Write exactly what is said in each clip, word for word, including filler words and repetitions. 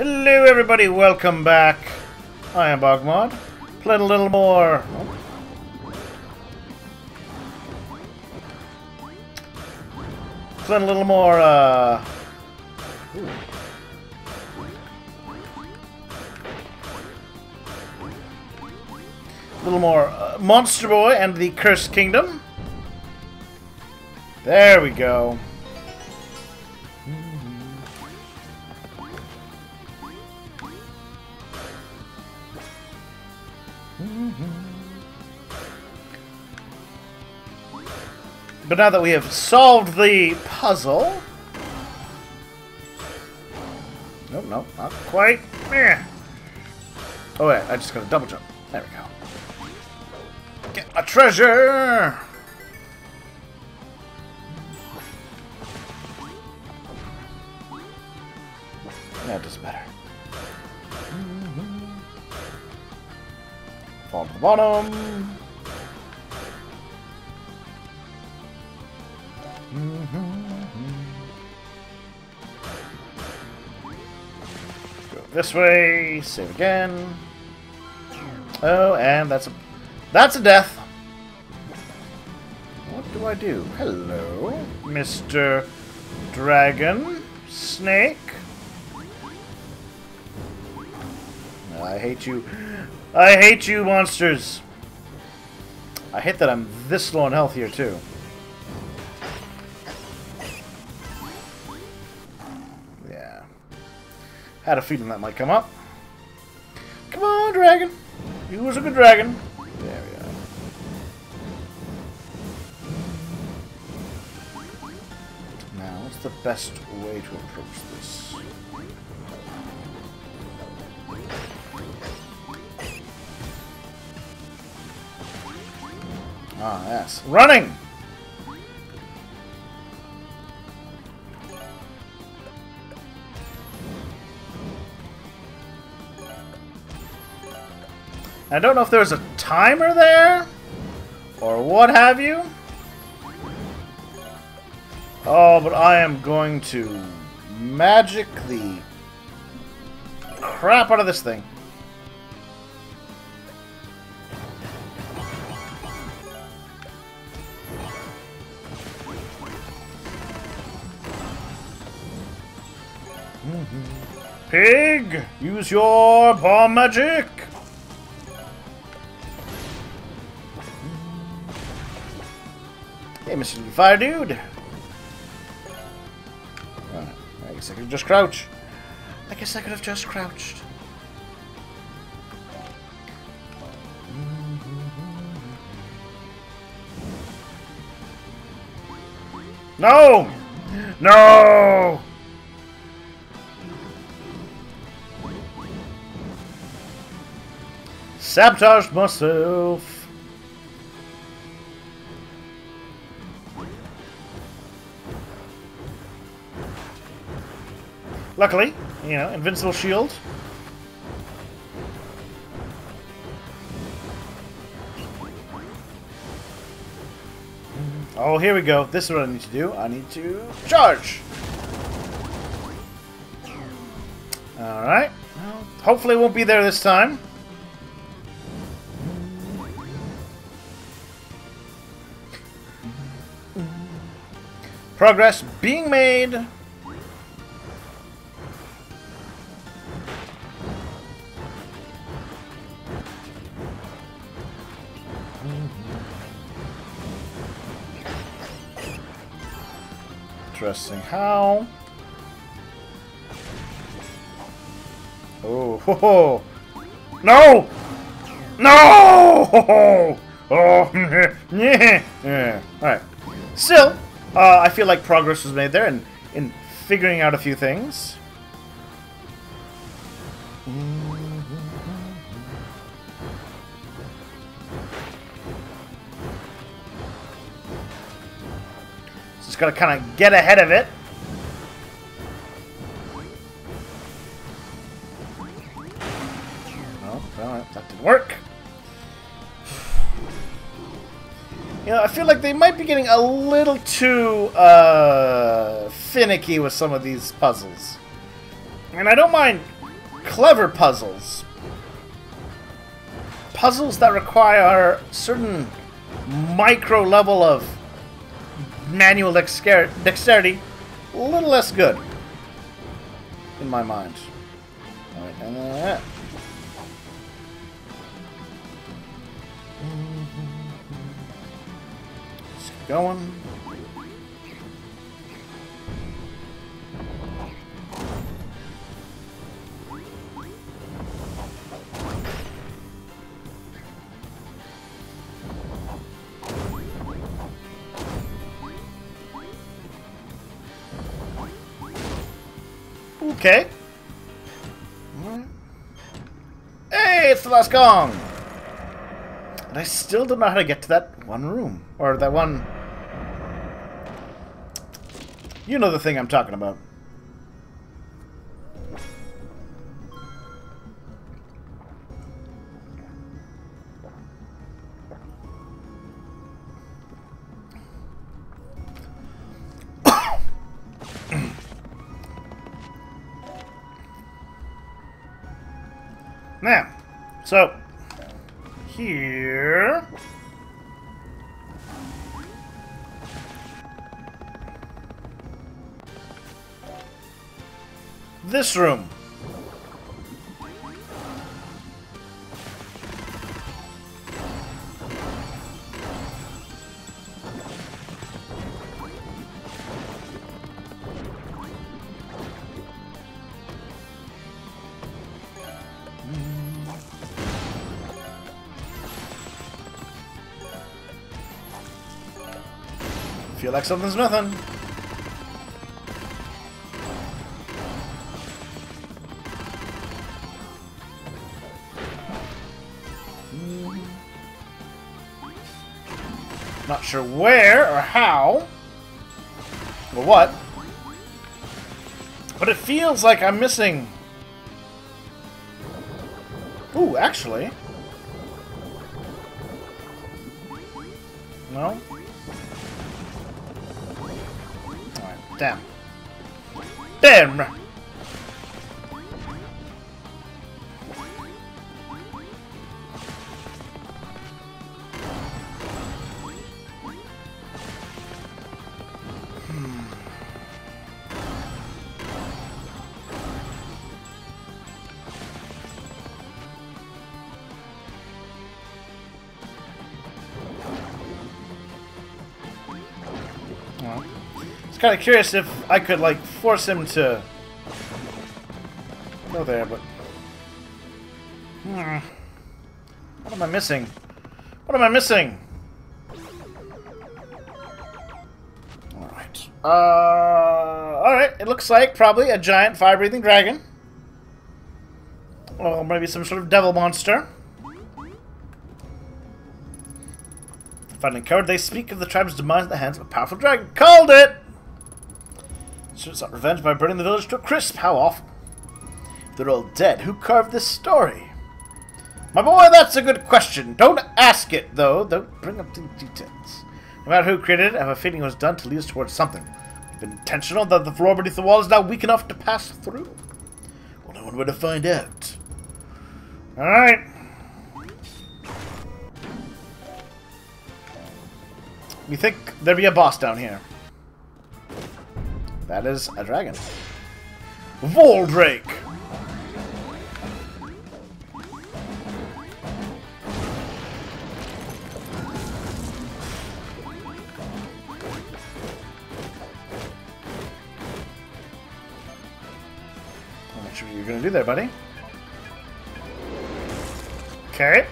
Hello everybody, welcome back. I am BogMod. Playing a little more. Playing a little more, uh. Ooh. A little more uh, Monster Boy and the Cursed Kingdom. There we go. But now that we have solved the puzzle... Nope, nope, not quite. Oh wait, I just got a double jump. There we go. Get my treasure! That doesn't matter. Fall to the bottom. Go this way. Save again. Oh, and that's a that's a death. What do I do? Hello, Mister Dragon Snake. I hate you. I hate you, monsters. I hate that I'm this low on health here too. Yeah. Had a feeling that might come up. Come on, dragon. You was a good dragon. There we are. Now, what's the best way to approach this? Ah, yes. Running! I don't know if there's a timer there, or what have you. Oh, but I am going to magic the crap out of this thing. Pig, use your bomb magic. Hey, Mister Fire Dude. Right. I guess I could just crouch. I guess I could have just crouched. No, no. Sabotaged myself. Luckily, you know, invincible shield. Oh, here we go. This is what I need to do. I need to charge. All right. Well, hopefully, it won't be there this time. Progress being made. Interesting how. Oh, ho, ho. No! No! Ho, ho. Oh, yeah. Yeah. Alright. Still. Uh, I feel like progress was made there in, in figuring out a few things. Just gotta kind of get ahead of it. Oh, well, that didn't work. You know, I feel like they might be getting a little too uh, finicky with some of these puzzles. And I don't mind Clever puzzles. Puzzles that require a certain micro level of manual dexterity. A little less good. In my mind. Alright, and that. Let's keep going. Okay. Hey, it's the last gong! And I still don't know how to get to that one room. Or that one... You know the thing I'm talking about. Now, so, here... This room. Feel like something's nothing. Not sure where or how or what, but it feels like I'm missing. Ooh, actually. No? Damn. Damn! Hmm. Well. Kind of curious if I could, like, force him to go there, but... Hmm. What am I missing? What am I missing? Alright. Uh, alright, it looks like probably a giant fire-breathing dragon. Or maybe some sort of devil monster. Finally covered, they speak of the tribe's demise in the hands of a powerful dragon. Called it! So it's not revenge by burning the village to a crisp. How awful. They're all dead. Who carved this story? My boy, that's a good question. Don't ask it, though. Don't bring up the details. No matter who created it, I have a feeling it was done to lead us towards something. We've been intentional that the floor beneath the wall is now weak enough to pass through. Well, no one would have found out. Alright. We think there'd be a boss down here. That is a dragon. Voldrake! I'm not sure what you're gonna do there, buddy. Okay.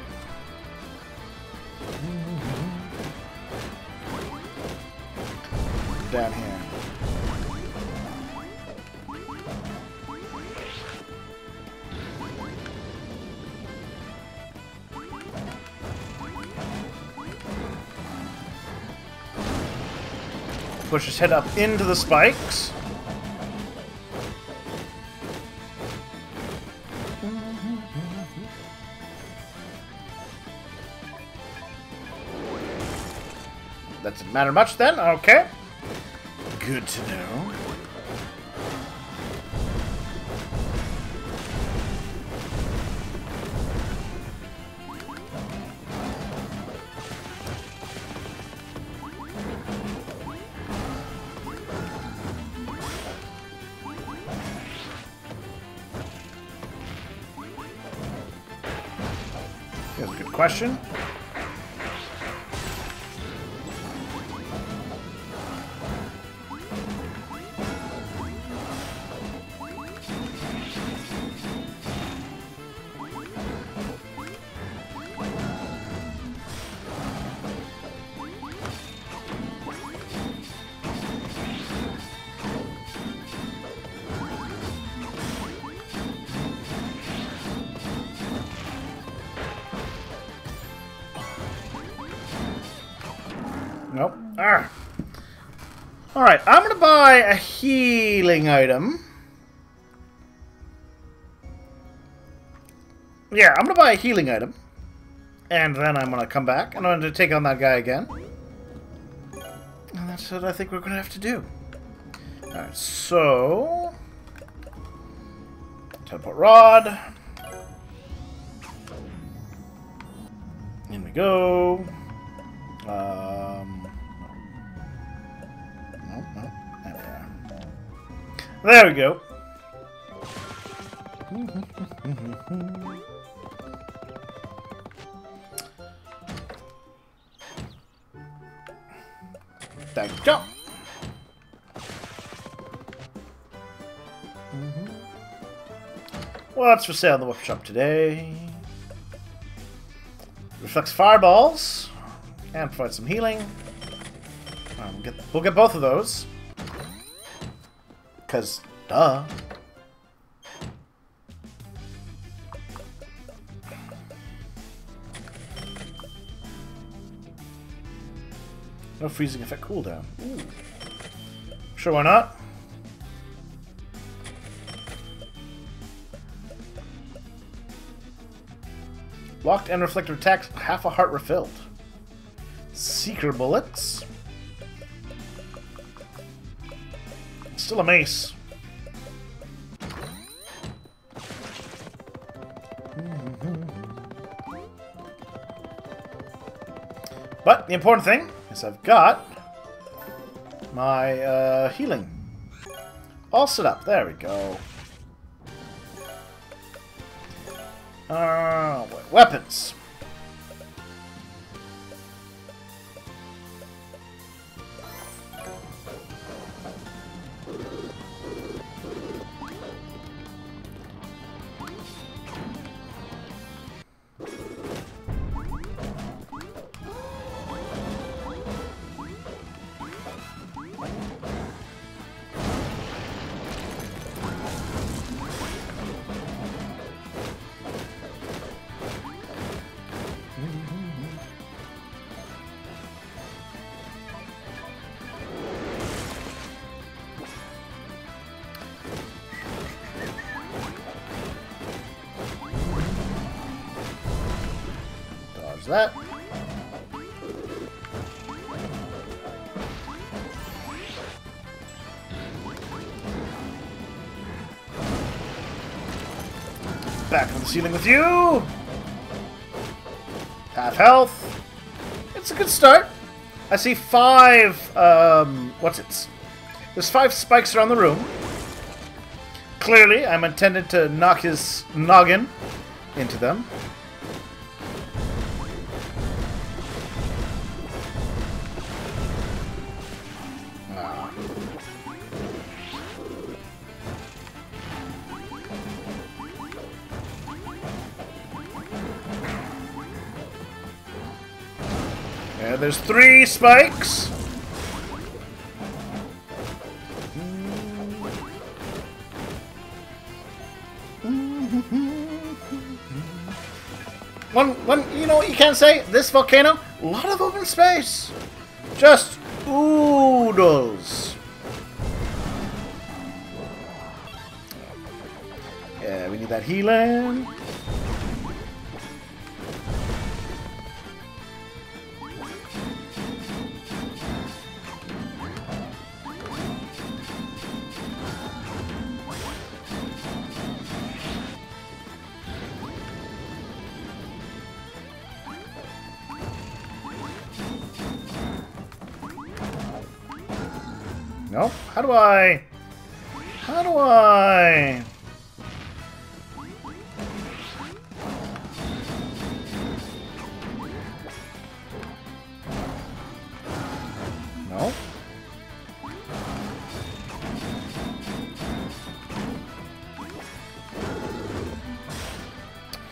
Down here. Push his head up into the spikes. That doesn't matter much then, okay. Good to know. That's a good question. Nope. Ah. Alright, I'm going to buy a healing item. Yeah, I'm going to buy a healing item. And then I'm going to come back and I'm going to take on that guy again. And that's what I think we're going to have to do. Alright, so... teleport rod. In we go. Um... There we go. There you go. What's for sale in the workshop today? Reflects fireballs and provides some healing. Um, we'll, get, we'll get both of those. Because, duh. No freezing effect cooldown. Ooh. Sure, why not? Locked and reflective attacks, half a heart refilled. Seeker bullets. Still a mace. But the important thing is I've got my uh, healing all set up. There we go. Uh, weapons. That. Back from the ceiling with you! Half health. It's a good start. I see five, um, what's it? There's five spikes around the room. Clearly, I'm intended to knock his noggin into them. There's three spikes. One, one. You know what you can say? This volcano, a lot of open space. Just oodles. Yeah, we need that healing. No? How do I? How do I?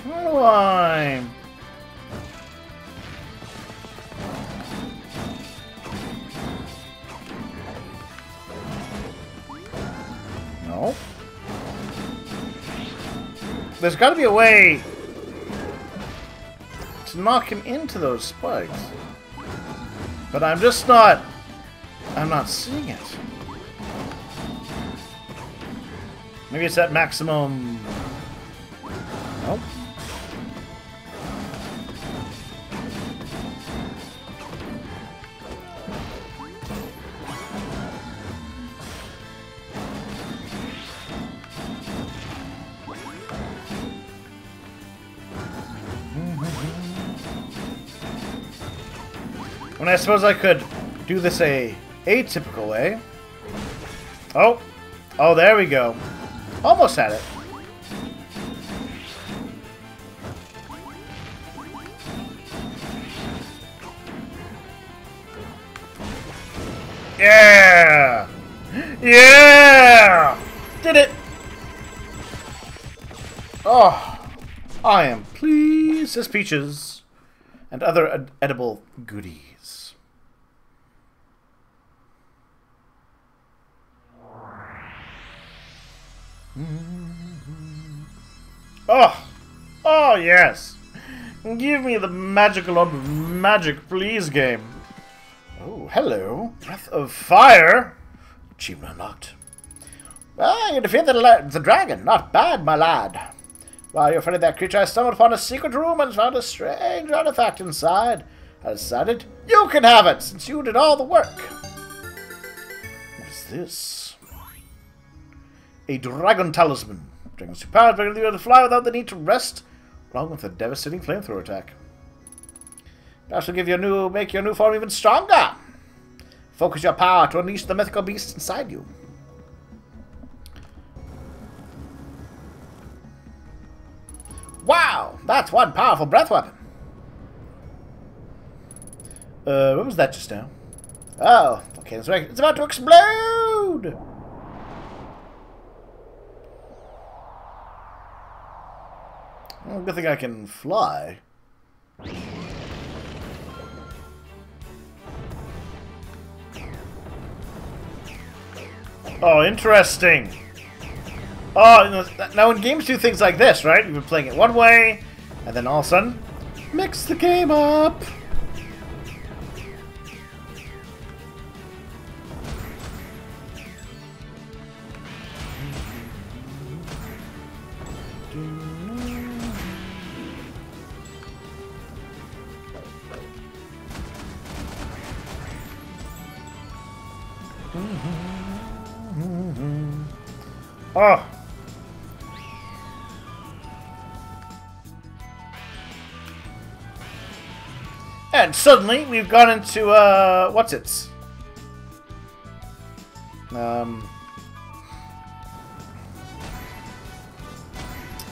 Slime! No. There's gotta be a way to knock him into those spikes. But I'm just not... I'm not seeing it. Maybe it's that maximum... Nope. And I suppose I could do this a atypical way. Oh. Oh, there we go. Almost had it. Yeah! Yeah! Did it! Oh, I am pleased as peaches and other ed edible goodies. Oh! Oh, yes! Give me the magical orb of magic, please, game. Oh, hello. Breath of Fire. Achievement unlocked. Ah, you defeated the, the dragon. Not bad, my lad. While you fought that creature, I stumbled upon a secret room and found a strange artifact inside. I decided, you can have it, since you did all the work. What is this? A dragon talisman. Dragon's superpowers make you to fly without the need to rest, along with a devastating flamethrower attack. That will give your new, make your new form even stronger. Focus your power to unleash the mythical beasts inside you. Wow, that's one powerful breath weapon. Uh, what was that just now? Oh, okay, it's, it's about to explode. I don't think I can fly. Oh, interesting. Oh, now when games do things like this, right? You've been playing it one way, and then all of a sudden, mix the game up. Oh. And suddenly we've gone into uh what's it's um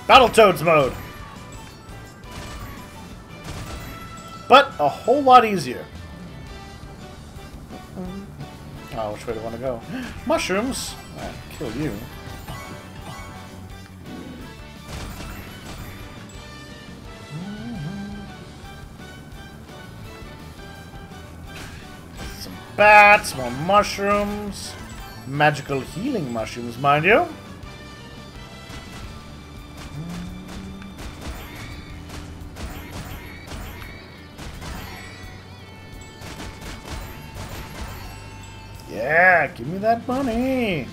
Battletoads mode. But a whole lot easier. Oh, which way do I want to go? Mushrooms. I'll kill you. Bats, more mushrooms, magical healing mushrooms, mind you. Yeah, give me that money.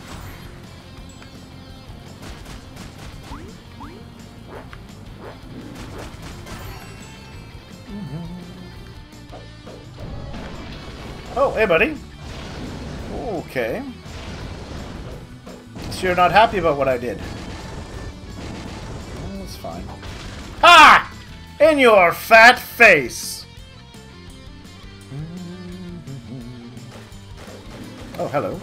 Oh, hey, buddy. Okay. So you're not happy about what I did. Well, that's fine. Ah! In your fat face! Oh, hello.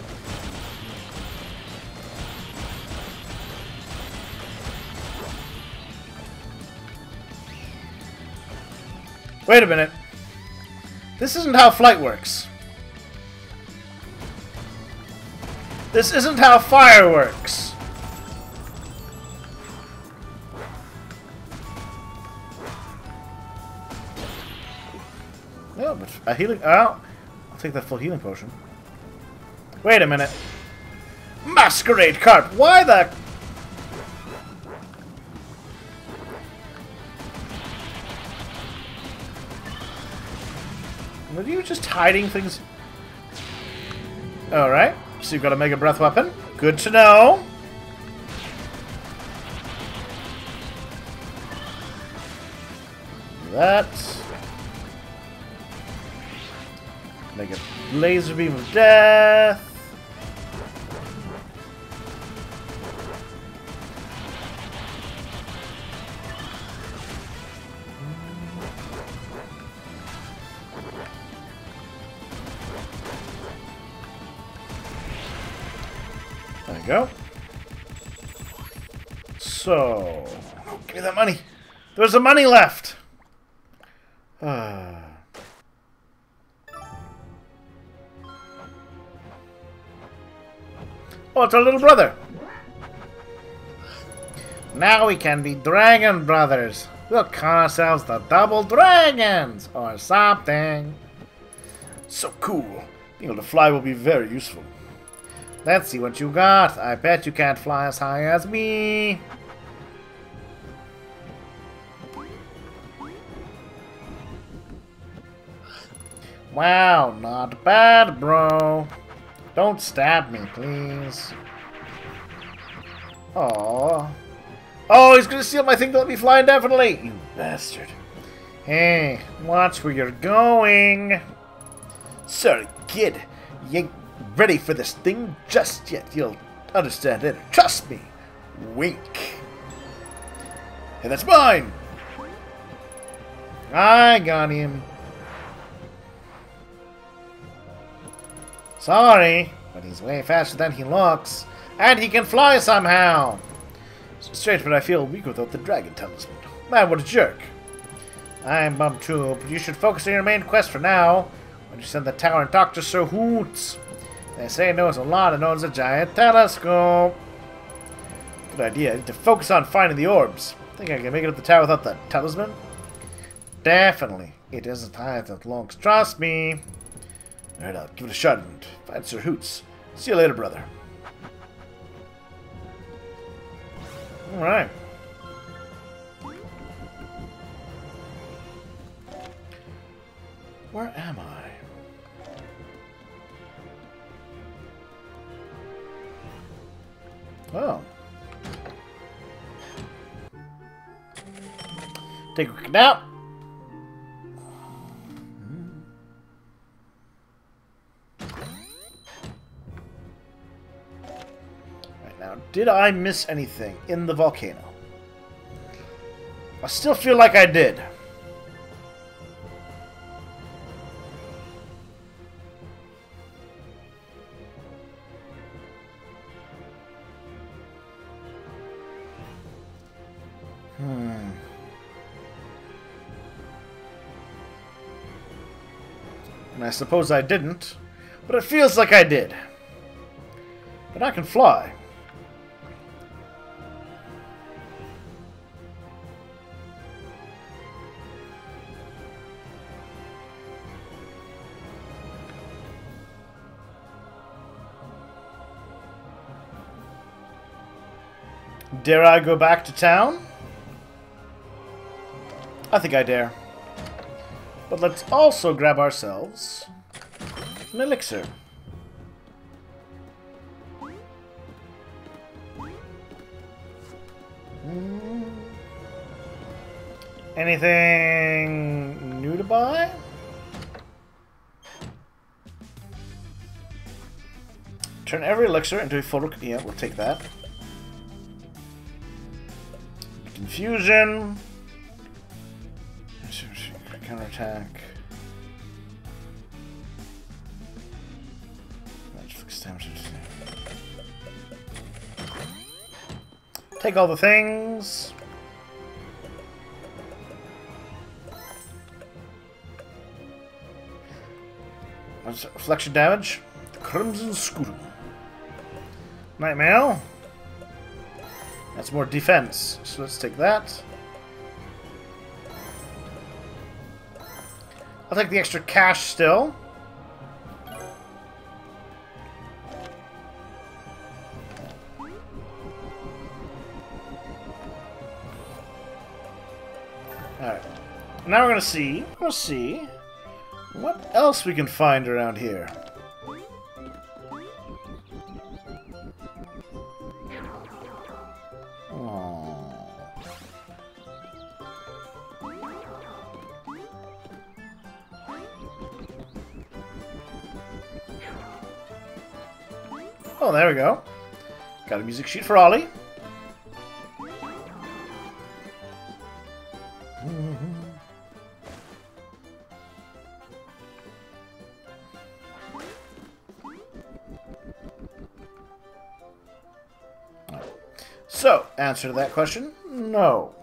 Wait a minute. This isn't how flight works. This isn't how fire works. No, but a healing... Oh! I'll take that full healing potion. Wait a minute. Masquerade carp! Why the... Were you just hiding things? Alright. So you've got a mega breath weapon. Good to know. That. Mega laser beam of death. There you go. So, oh, give me that money. There's the money left. Ah. Oh, it's our little brother. Now we can be dragon brothers. We'll call ourselves the Double Dragons or something. So cool. Being able to fly will be very useful. Let's see what you got. I bet you can't fly as high as me. Wow, not bad, bro. Don't stab me, please. Aww. Oh, he's gonna steal my thing to let me fly indefinitely! You bastard. Hey, watch where you're going. Sorry, kid. You ain't ready for this thing just yet. You'll understand it. Trust me. Wink. Hey, that's mine! I got him. Sorry, but he's way faster than he looks, and he can fly somehow! Straight, but I feel weak without the dragon talisman. Man, what a jerk! I'm bummed too, but you should focus on your main quest for now. When you send the tower and talk to Sir Hoots. They say he knows a lot and owns a giant telescope. Good idea, I need to focus on finding the orbs. Think I can make it up the tower without the talisman? Definitely. It isn't high that longs, trust me. Alright, I'll give it a shot and find Sir Hoots. See you later, brother. Alright. Where am I? Oh. Take a quick nap. Did I miss anything in the volcano? I still feel like I did. Hmm. And I suppose I didn't, but it feels like I did. But I can fly. Dare I go back to town? I think I dare. But let's also grab ourselves an elixir. Anything new to buy? Turn every elixir into a photo. Yeah, we'll take that. Confusion. Counterattack. Take all the things. What's that? Reflection damage. The Crimson Screw. Nightmare. That's more defense, so let's take that. I'll take the extra cash still. Alright. Now we're gonna see. We're gonna see what else we can find around here. Oh, there we go. Got a music sheet for Ollie. Mm-hmm. So, answer to that question, no.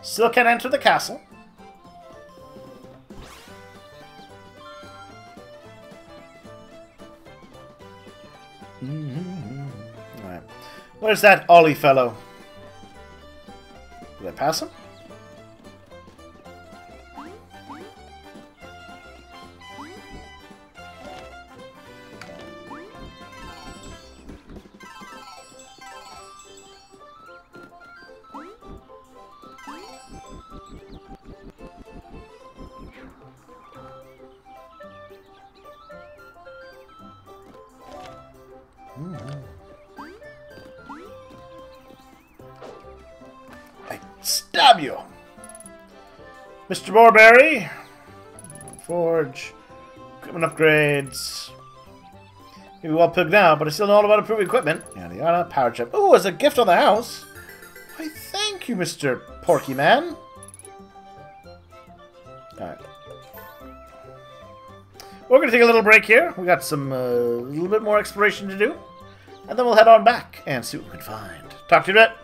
Still can't enter the castle. Where's that Ollie fellow? Did I pass him? Stab you! Mister Morberry! Forge. Equipment upgrades. Maybe well pig now, but I still know all about improving equipment. Yada yada. Power chip. Ooh, as a gift on the house! Why, thank you, Mister Porky Man! Alright. We're gonna take a little break here. We got some, a uh, little bit more exploration to do. And then we'll head on back and see what we can find. Talk to you in a bit.